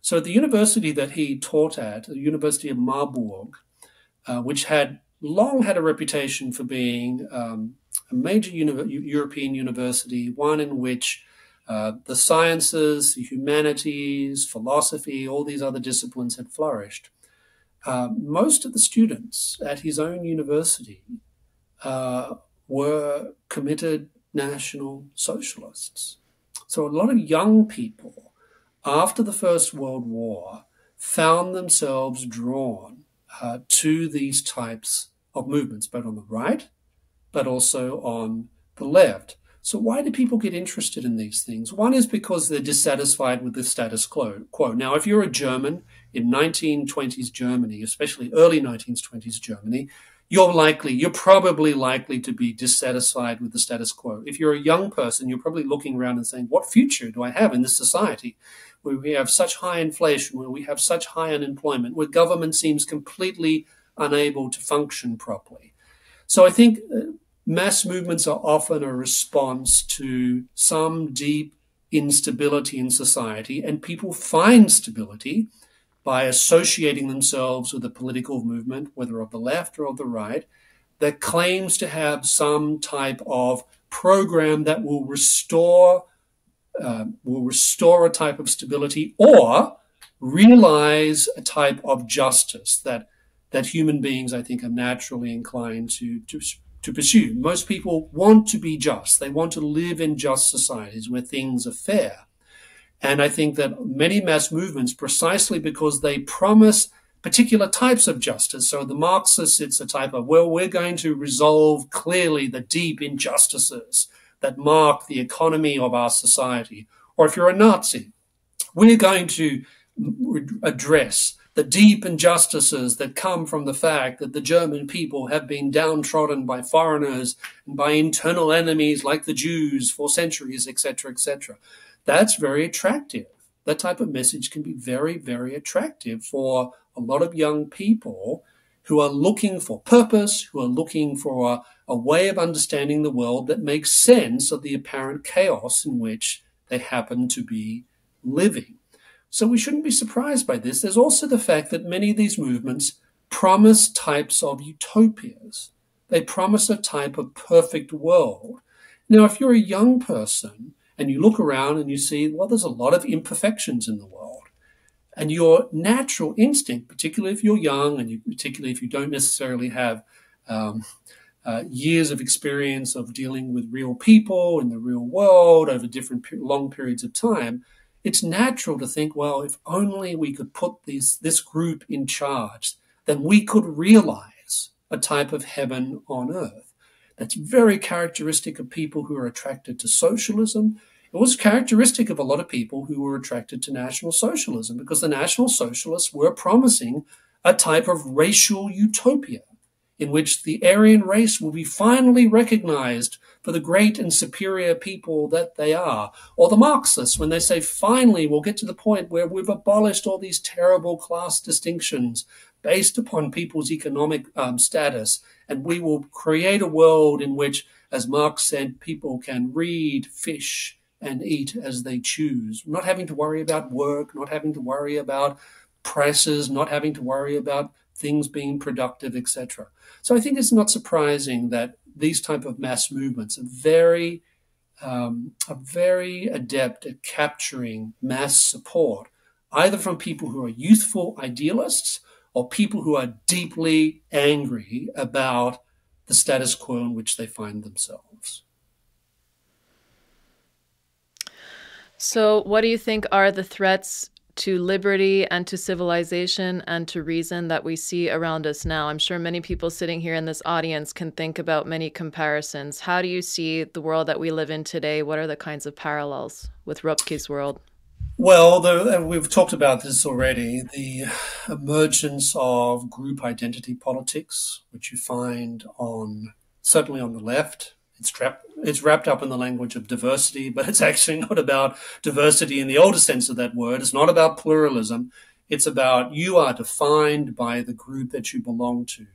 So at the university that he taught at, the University of Marburg, uh, which had long had a reputation for being um, a major uni European university, one in which uh, the sciences, the humanities, philosophy, all these other disciplines had flourished. Uh, most of the students at his own university uh, were committed National Socialists. So a lot of young people, after the First World War, found themselves drawn uh, to these types of of movements, both on the right, but also on the left. So why do people get interested in these things? One is because they're dissatisfied with the status quo. Now, if you're a German in nineteen twenties Germany, especially early nineteen twenties Germany, you're likely, you're probably likely to be dissatisfied with the status quo. If you're a young person, you're probably looking around and saying, what future do I have in this society where we have such high inflation, where we have such high unemployment, where government seems completely unable to function properly. So I think mass movements are often a response to some deep instability in society, and people find stability by associating themselves with a political movement, whether of the left or of the right, that claims to have some type of program that will restore uh, will restore a type of stability or realize a type of justice that that human beings, I think, are naturally inclined to, to, to pursue. Most people want to be just. They want to live in just societies where things are fair. And I think that many mass movements, precisely because they promise particular types of justice. So the Marxists, it's a type of, well, we're going to resolve clearly the deep injustices that mark the economy of our society. Or if you're a Nazi, we're going to address the deep injustices that come from the fact that the German people have been downtrodden by foreigners and by internal enemies like the Jews for centuries, et cetera, et cetera. That's very attractive. That type of message can be very, very attractive for a lot of young people who are looking for purpose, who are looking for a, a way of understanding the world that makes sense of the apparent chaos in which they happen to be living. So we shouldn't be surprised by this. There's also the fact that many of these movements promise types of utopias. They promise a type of perfect world. Now, if you're a young person, and you look around and you see, well, there's a lot of imperfections in the world. And your natural instinct, particularly if you're young and you, particularly if you don't necessarily have um, uh, years of experience of dealing with real people in the real world over different per long periods of time, it's natural to think, well, if only we could put these, this group in charge, then we could realize a type of heaven on earth. That's very characteristic of people who are attracted to socialism. It was characteristic of a lot of people who were attracted to National Socialism, because the National Socialists were promising a type of racial utopia in which the Aryan race will be finally recognized for the great and superior people that they are. Or the Marxists, when they say, finally, we'll get to the point where we've abolished all these terrible class distinctions based upon people's economic um, status, and we will create a world in which, as Marx said, people can read, fish, and eat as they choose, not having to worry about work, not having to worry about prices, not having to worry about things being productive, et cetera. So I think it's not surprising that these type of mass movements are very, um, are very adept at capturing mass support, either from people who are youthful idealists or people who are deeply angry about the status quo in which they find themselves. So what do you think are the threats to liberty and to civilization and to reason that we see around us now? I'm sure many people sitting here in this audience can think about many comparisons. How do you see the world that we live in today? What are the kinds of parallels with Röpke's world? Well, the, and we've talked about this already, the emergence of group identity politics, which you find on, certainly on the left. It's, trapped, it's wrapped up in the language of diversity, but it's actually not about diversity in the older sense of that word. It's not about pluralism. It's about you are defined by the group that you belong to.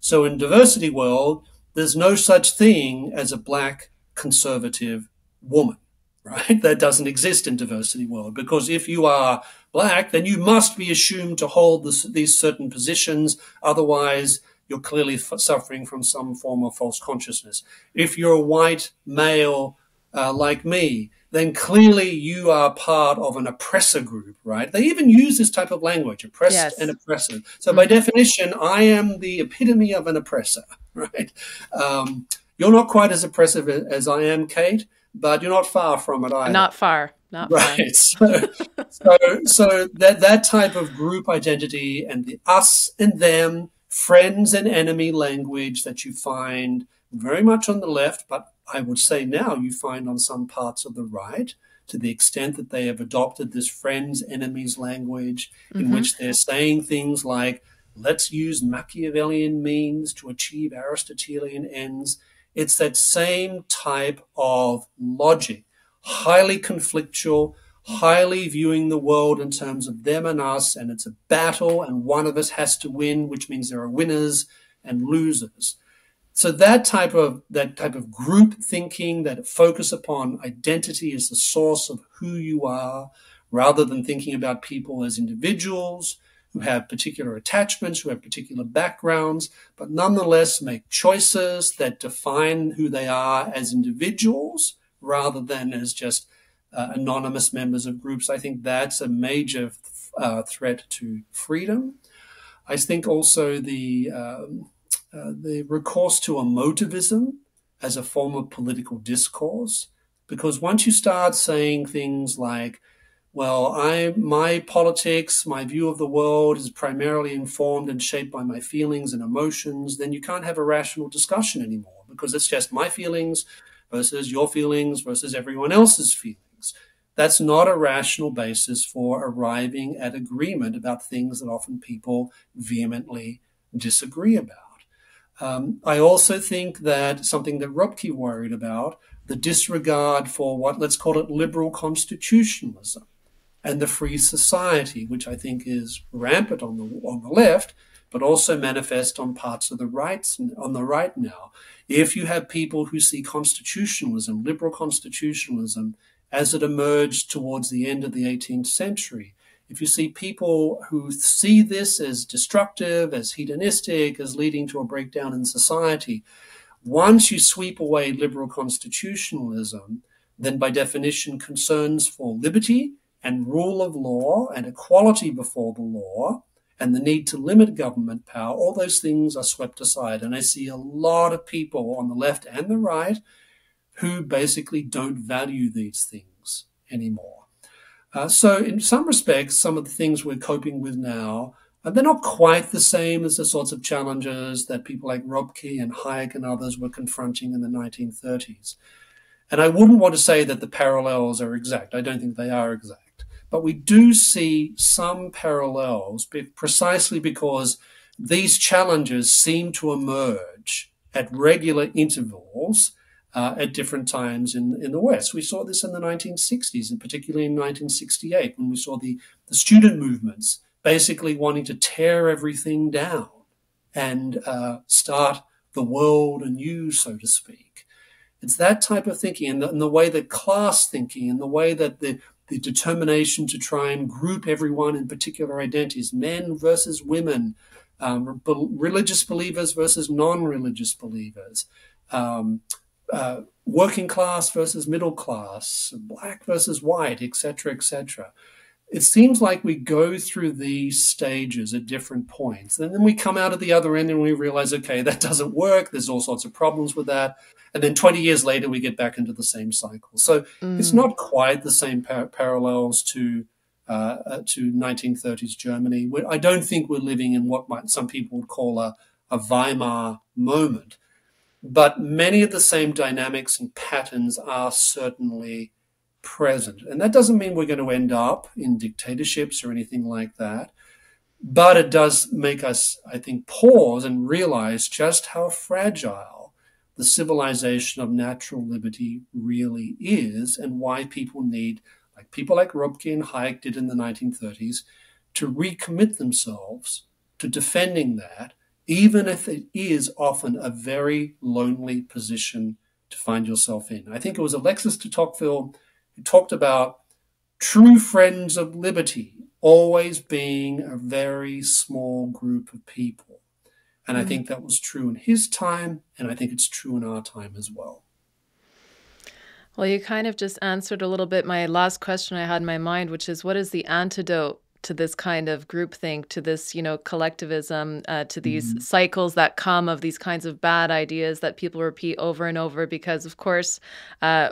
So in diversity world, there's no such thing as a black conservative woman. Right? That doesn't exist in diversity world, because if you are black, then you must be assumed to hold this, these certain positions. Otherwise, you're clearly f suffering from some form of false consciousness. If you're a white male uh, like me, then clearly you are part of an oppressor group, right? They even use this type of language, oppressed yes. and oppressive. So mm-hmm. by definition, I am the epitome of an oppressor, right? Um, you're not quite as oppressive as I am, Kate, but you're not far from it either. Not far, not far. Right, so, so, so that, that type of group identity and the us and them, friends and enemy language that you find very much on the left, but I would say now you find on some parts of the right, to the extent that they have adopted this friends, enemies language, in mm-hmm. which they're saying things like, let's use Machiavellian means to achieve Aristotelian ends. It's that same type of logic, highly conflictual, highly viewing the world in terms of them and us, and it's a battle, and one of us has to win, which means there are winners and losers. So that type of that type of group thinking, that focus upon identity as the source of who you are, rather than thinking about people as individuals who have particular attachments, who have particular backgrounds, but nonetheless make choices that define who they are as individuals rather than as just uh, anonymous members of groups. I think that's a major uh, threat to freedom. I think also the um, Uh, the recourse to emotivism as a form of political discourse, because once you start saying things like, well, I, my politics, my view of the world is primarily informed and shaped by my feelings and emotions, then you can't have a rational discussion anymore, because it's just my feelings versus your feelings versus everyone else's feelings. That's not a rational basis for arriving at agreement about things that often people vehemently disagree about. Um, I also think that something that Röpke worried about, the disregard for what, let's call it liberal constitutionalism and the free society, which I think is rampant on the, on the left, but also manifest on parts of the right, on the right now. If you have people who see constitutionalism, liberal constitutionalism, as it emerged towards the end of the eighteenth century, if you see people who see this as destructive, as hedonistic, as leading to a breakdown in society, once you sweep away liberal constitutionalism, then by definition concerns for liberty and rule of law and equality before the law and the need to limit government power, all those things are swept aside. And I see a lot of people on the left and the right who basically don't value these things anymore. Uh, so in some respects, some of the things we're coping with now, uh, they're not quite the same as the sorts of challenges that people like Röpke and Hayek and others were confronting in the nineteen thirties. And I wouldn't want to say that the parallels are exact. I don't think they are exact. But we do see some parallels precisely because these challenges seem to emerge at regular intervals Uh, at different times in, in the West. We saw this in the nineteen sixties, and particularly in nineteen sixty-eight, when we saw the, the student movements basically wanting to tear everything down and uh, start the world anew, so to speak. It's that type of thinking, and the, and the way that class thinking, and the way that the, the determination to try and group everyone in particular identities, men versus women, um, be religious believers versus non-religious believers, um, Uh, working class versus middle class, black versus white, et cetera, et cetera. It seems like we go through these stages at different points, and then we come out at the other end and we realize, okay, that doesn't work. There's all sorts of problems with that. And then twenty years later, we get back into the same cycle. So mm. It's not quite the same par parallels to uh, uh, to nineteen thirties Germany. We're, I don't think we're living in what might some people would call a, a Weimar moment. But many of the same dynamics and patterns are certainly present. And that doesn't mean we're going to end up in dictatorships or anything like that. But it does make us, I think, pause and realize just how fragile the civilization of natural liberty really is, and why people need, like people like Röpke and Hayek did in the nineteen thirties, to recommit themselves to defending that, even if it is often a very lonely position to find yourself in. I think it was Alexis de Tocqueville who talked about true friends of liberty always being a very small group of people. And I think that was true in his time, and I think it's true in our time as well. Well, you kind of just answered a little bit my last question I had in my mind, which is, what is the antidote to this kind of groupthink, to this, you know, collectivism, uh, to these mm-hmm. cycles that come of these kinds of bad ideas that people repeat over and over? Because, of course, uh,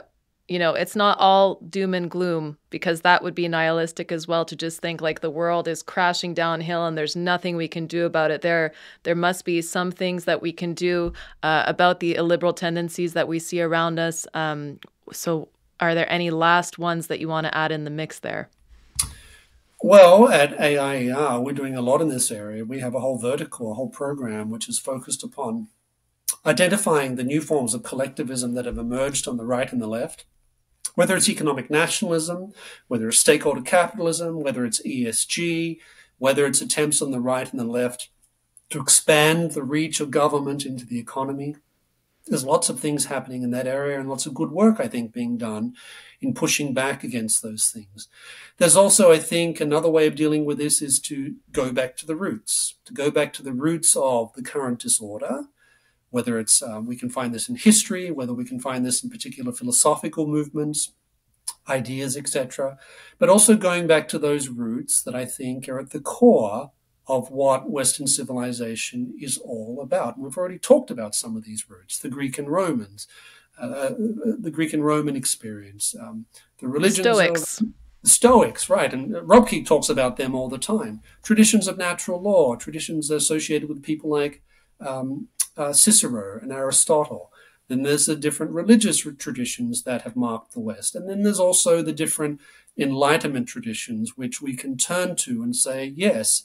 you know, it's not all doom and gloom, because that would be nihilistic as well, to just think like the world is crashing downhill and there's nothing we can do about it. There, there must be some things that we can do uh, about the illiberal tendencies that we see around us. Um, so are there any last ones that you want to add in the mix there? Well, at A I E R, we're doing a lot in this area. We have a whole vertical, a whole program, which is focused upon identifying the new forms of collectivism that have emerged on the right and the left, whether it's economic nationalism, whether it's stakeholder capitalism, whether it's E S G, whether it's attempts on the right and the left to expand the reach of government into the economy. There's lots of things happening in that area and lots of good work, I think, being done in pushing back against those things. There's also, I think, another way of dealing with this is to go back to the roots, to go back to the roots of the current disorder, whether it's uh, we can find this in history, whether we can find this in particular philosophical movements, ideas, et cetera, but also going back to those roots that I think are at the core of what Western civilization is all about. And we've already talked about some of these roots, the Greek and Romans, uh, the Greek and Roman experience, um, the religions Stoics. Of the Stoics, right. And Röpke talks about them all the time. Traditions of natural law, traditions associated with people like um, uh, Cicero and Aristotle. Then there's the different religious traditions that have marked the West. And then there's also the different Enlightenment traditions, which we can turn to and say, yes,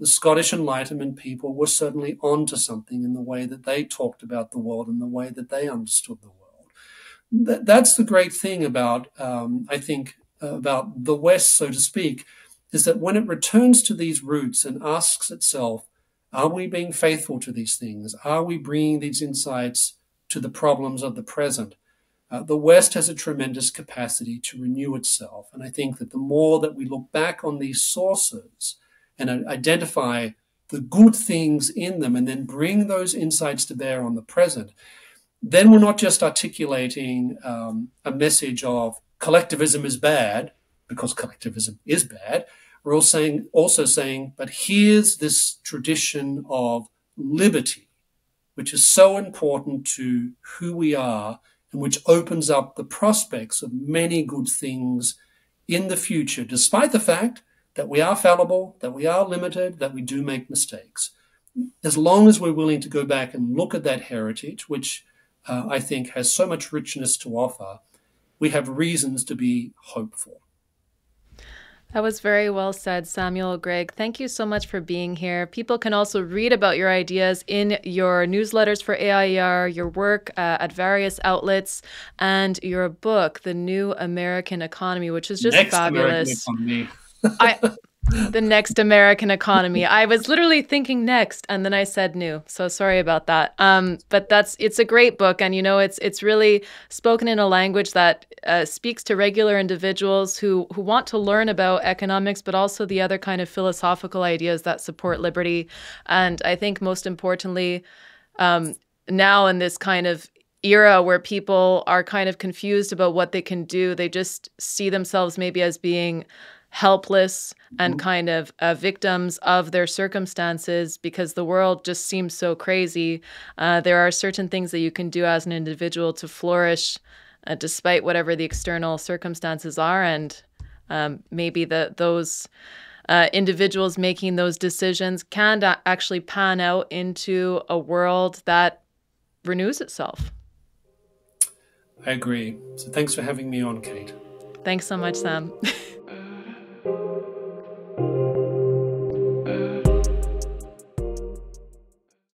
the Scottish Enlightenment people were certainly onto something in the way that they talked about the world and the way that they understood the world. That, that's the great thing about, um, I think, uh, about the West, so to speak, is that when it returns to these roots and asks itself, are we being faithful to these things? Are we bringing these insights to the problems of the present? Uh, the West has a tremendous capacity to renew itself. And I think that the more that we look back on these sources and identify the good things in them and then bring those insights to bear on the present, then we're not just articulating um, a message of collectivism is bad, because collectivism is bad. We're all saying, also saying, but here's this tradition of liberty, which is so important to who we are and which opens up the prospects of many good things in the future, despite the fact that we are fallible, that we are limited, that we do make mistakes. As long as we're willing to go back and look at that heritage, which uh, I think has so much richness to offer, we have reasons to be hopeful. That was very well said, Samuel Gregg. Thank you so much for being here. People can also read about your ideas in your newsletters for A I E R, your work uh, at various outlets, and your book, The New American Economy, which is just Next fabulous. I, the next American economy. I was literally thinking next, and then I said new. So sorry about that. Um, but that's it's a great book, and you know, it's it's really spoken in a language that uh, speaks to regular individuals who who want to learn about economics, but also the other kind of philosophical ideas that support liberty. And I think most importantly, um, now in this kind of era where people are kind of confused about what they can do, they just see themselves maybe as being helpless and kind of uh, victims of their circumstances because the world just seems so crazy. Uh, there are certain things that you can do as an individual to flourish uh, despite whatever the external circumstances are. And um, maybe the, those uh, individuals making those decisions can actually pan out into a world that renews itself. I agree. So thanks for having me on, Kate. Thanks so much, Sam.